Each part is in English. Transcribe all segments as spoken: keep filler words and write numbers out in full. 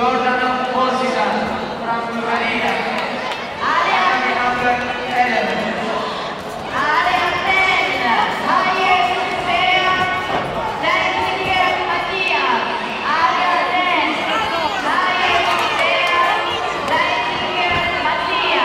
Giordano Osita, Franco Maria, Alea Elena, Alea Bella, Ayer Sufea, Daniel Mattia, Alea Bella, Ayer Sufea, Daniel Mattia.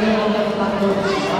non tante volte si sa,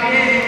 Gabriele